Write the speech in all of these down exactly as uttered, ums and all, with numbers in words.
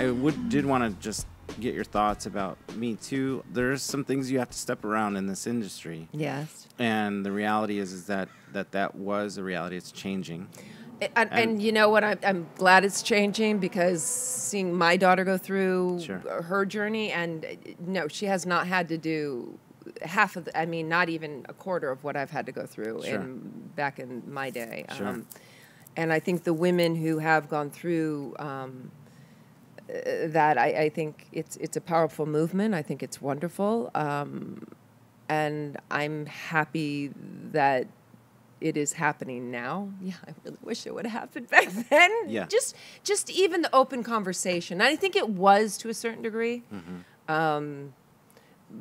I would did want to just get your thoughts about Me Too. There's some things you have to step around in this industry. Yes. And the reality is, is that that, that was a reality. It's changing. And, and, and you know what? I'm, I'm glad it's changing, because seeing my daughter go through sure. her journey, and no, she has not had to do half of the, I mean, not even a quarter of what I've had to go through sure. in, back in my day. Sure. Um, and I think the women who have gone through um, that, I, I think it's, it's a powerful movement. I think it's wonderful. Um, and I'm happy that it is happening now. Yeah, I really wish it would have happened back then. Yeah. Just just even the open conversation. And I think it was to a certain degree. Mm-hmm. um,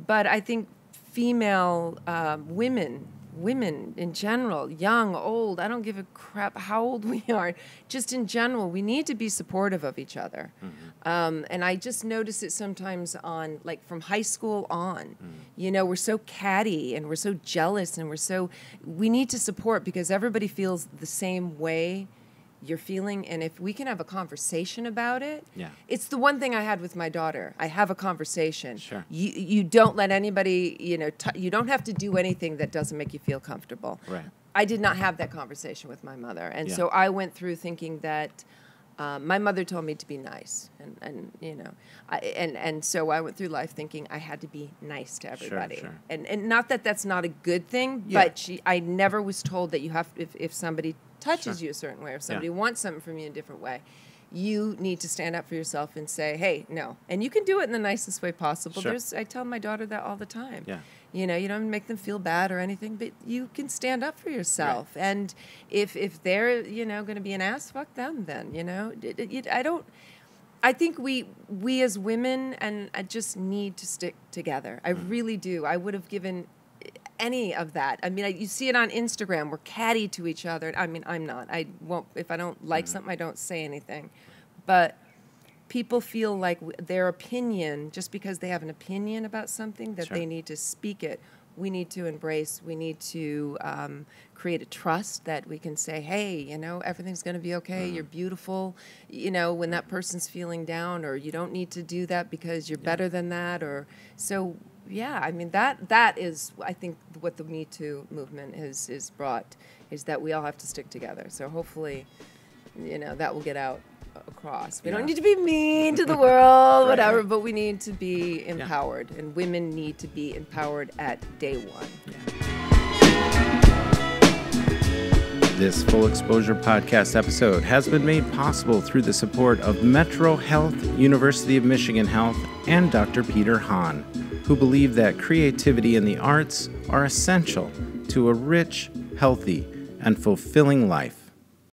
but I think female uh, women, women in general, young, old, I don't give a crap how old we are, just in general, we need to be supportive of each other. Mm-hmm. um, and I just notice it sometimes on, like, from high school on, mm-hmm. you know, we're so catty and we're so jealous and we're so, we need to support, because everybody feels the same way you're feeling, and if we can have a conversation about it, yeah. it's the one thing I had with my daughter. I have a conversation. Sure. You, you don't let anybody, you know, t you don't have to do anything that doesn't make you feel comfortable. Right. I did not have that conversation with my mother, and yeah. so I went through thinking that um, my mother told me to be nice, and, and you know, I, and and so I went through life thinking I had to be nice to everybody, sure, sure. and and not that that's not a good thing, yeah. but she, I never was told that you have if if somebody. touches sure. you a certain way, or if somebody yeah. wants something from you in a different way, you need to stand up for yourself and say, hey, no. And you can do it in the nicest way possible. Sure. There's, I tell my daughter that all the time. Yeah. You know, you don't make them feel bad or anything, but you can stand up for yourself. Right. And if, if they're, you know, going to be an ass, fuck them then, you know. It, it, I don't... I think we we as women and I just need to stick together. I mm. really do. I would have given... any of that. I mean, I, you see it on Instagram. We're catty to each other. I mean, I'm not. I won't. If I don't like mm-hmm. something, I don't say anything. But people feel like w their opinion, just because they have an opinion about something, that sure. they need to speak it. We need to embrace. We need to um, create a trust that we can say, hey, you know, everything's going to be okay. Mm-hmm. You're beautiful. You know, when that person's feeling down, or you don't need to do that because you're yeah. better than that, or so. Yeah, I mean, that that is, I think, what the Me Too movement has, has brought, is that we all have to stick together. So hopefully, you know, that will get out across. We yeah. don't need to be mean to the world, right. whatever, but we need to be empowered. Yeah. And women need to be empowered at day one. Yeah. This Full Exposure Podcast episode has been made possible through the support of Metro Health, University of Michigan Health, and Doctor Peter Hahn, who believe that creativity and the arts are essential to a rich, healthy, and fulfilling life.